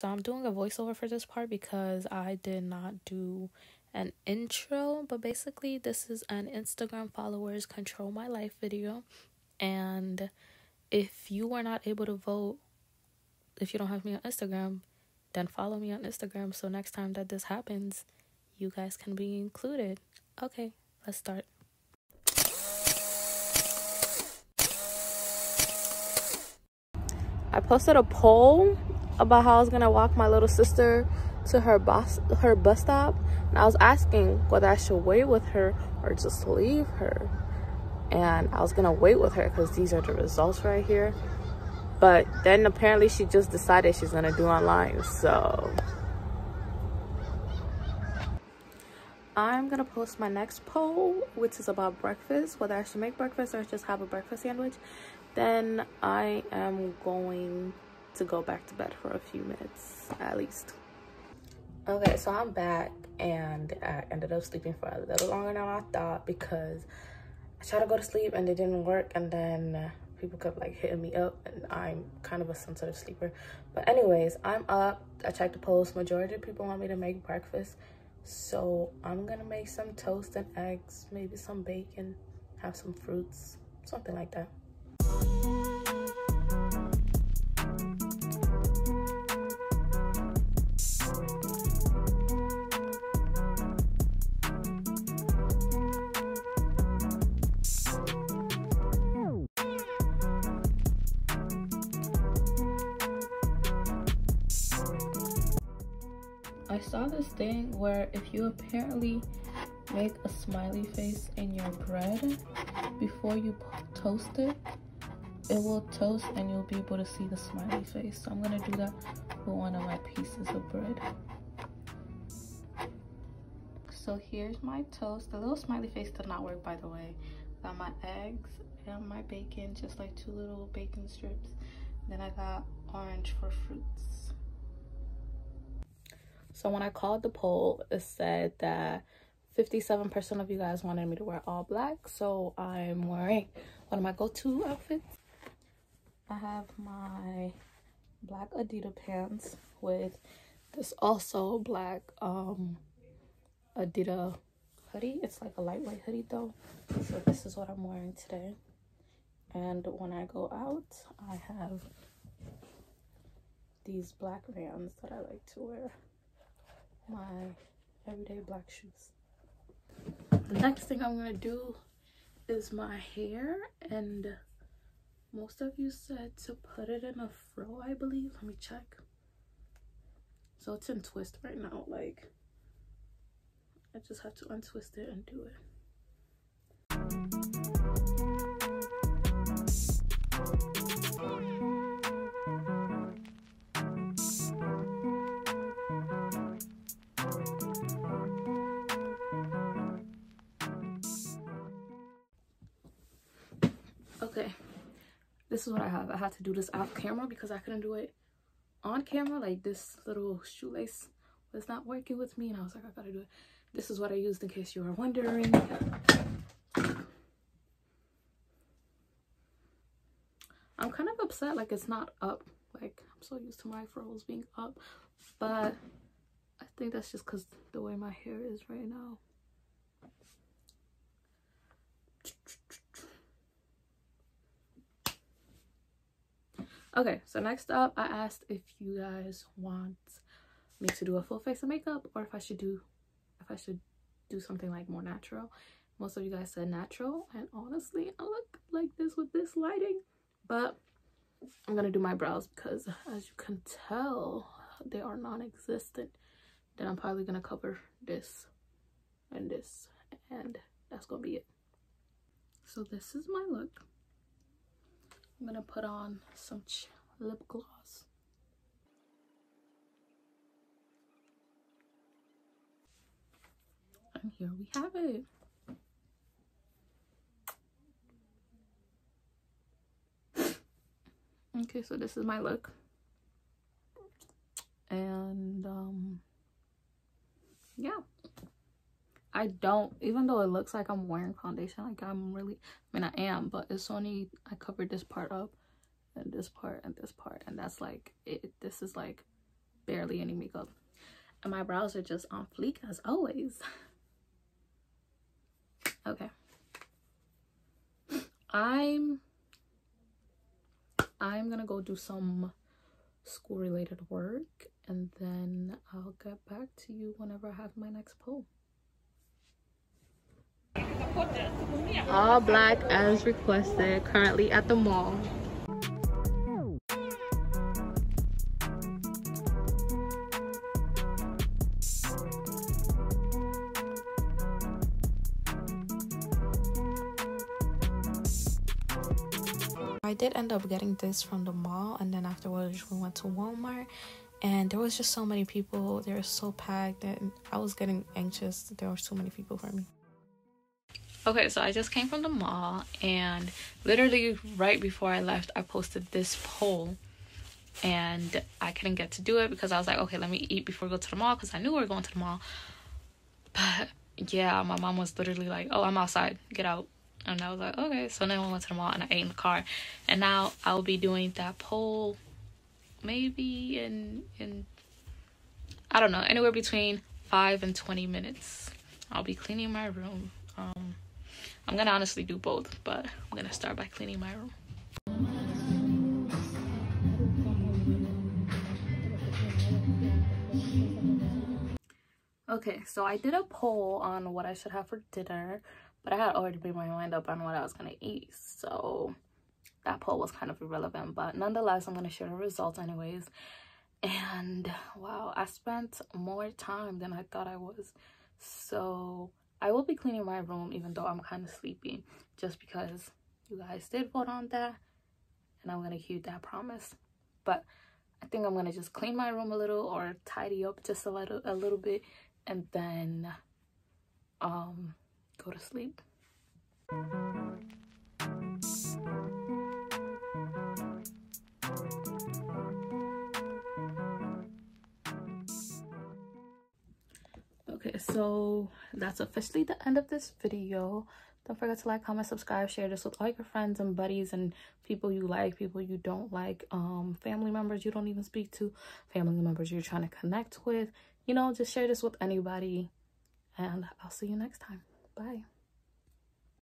So I'm doing a voiceover for this part because I did not do an intro, but basically this is an Instagram followers control my life video. And if you were not able to vote, if you don't have me on Instagram, then follow me on Instagram so next time that this happens, you guys can be included. Okay, let's start. I posted a poll about how I was gonna walk my little sister to her bus stop, and I was asking whether I should wait with her or just leave her. And I was gonna wait with her because these are the results right here. But then apparently she just decided she's gonna do online, so I'm gonna post my next poll, which is about breakfast, whether I should make breakfast or just have a breakfast sandwich. Then I am going to go back to bed for a few minutes at least. Okay, so I'm back and I ended up sleeping for a little longer than I thought because I tried to go to sleep and it didn't work, and then people kept like hitting me up, and I'm kind of a sensitive sleeper. But anyways, I'm up. I checked the polls. Majority of people want me to make breakfast, so I'm gonna make some toast and eggs, maybe some bacon, have some fruits, something like that. I saw this thing where if you apparently make a smiley face in your bread before you toast it, it will toast and you'll be able to see the smiley face. So I'm gonna do that with one of my pieces of bread. So here's my toast. The little smiley face did not work, by the way. Got my eggs and my bacon, just like two little bacon strips. Then I got orange for fruits. So when I called the poll, it said that 57% of you guys wanted me to wear all black. So I'm wearing one of my go-to outfits. I have my black Adidas pants with this also black Adidas hoodie. It's like a lightweight hoodie though. So this is what I'm wearing today. And when I go out, I have these black Vans that I like to wear. My everyday black shoes. The next thing I'm gonna do is my hair, and most of you said to put it in a fro, I believe. Let me check. So it's in twist right now, like I just have to untwist it and do it. Okay, this is what I have. I had to do this off camera because I couldn't do it on camera. Like, this little shoelace was not working with me, and I was like, I gotta do it. This is what I used in case you were wondering. I'm kind of upset, like, it's not up. Like, I'm so used to my fro's being up, but I think that's just because the way my hair is right now. Okay, so next up, I asked if you guys want me to do a full face of makeup or if I should do something like more natural. Most of you guys said natural, and honestly, I look like this with this lighting. But I'm gonna do my brows because, as you can tell, they are non-existent. Then I'm probably gonna cover this and this, and that's gonna be it. So this is my look. I'm gonna put on some lip gloss. And here we have it. Okay, so this is my look. And yeah. I don't, even though it looks like I'm wearing foundation, like I'm really, I mean I am, but it's only, I covered this part up and this part and this part, and that's like it. This is like barely any makeup. And my brows are just on fleek as always. Okay. I'm gonna go do some school related work, and then I'll get back to you whenever I have my next poll. All black as requested, currently at the mall. I did end up getting this from the mall, and then afterwards we went to Walmart, and there was just so many people. They were so packed that I was getting anxious that there were too many people for me. Okay, so I just came from the mall, and literally right before I left I posted this poll, and I couldn't get to do it because I was like, okay, let me eat before we go to the mall, because I knew we were going to the mall. But yeah, my mom was literally like, oh, I'm outside, get out. And I was like, okay. So then we went to the mall and I ate in the car, and now I'll be doing that poll maybe in I don't know, anywhere between 5 and 20 minutes. I'll be cleaning my room. I'm gonna honestly do both, but I'm gonna start by cleaning my room. Okay, so I did a poll on what I should have for dinner, but I had already made my mind up on what I was gonna eat, so that poll was kind of irrelevant. But nonetheless, I'm gonna share the results anyways. And wow, I spent more time than I thought I was. So I will be cleaning my room, even though I'm kind of sleepy, just because you guys did vote on that, and I'm gonna keep that promise. But I think I'm gonna just clean my room a little, or tidy up just a little bit, and then go to sleep. Okay, so that's officially the end of this video. Don't forget to like, comment, subscribe, share this with all your friends and buddies and people you like, people you don't like, family members you don't even speak to, family members you're trying to connect with. You know, just share this with anybody, and I'll see you next time. Bye.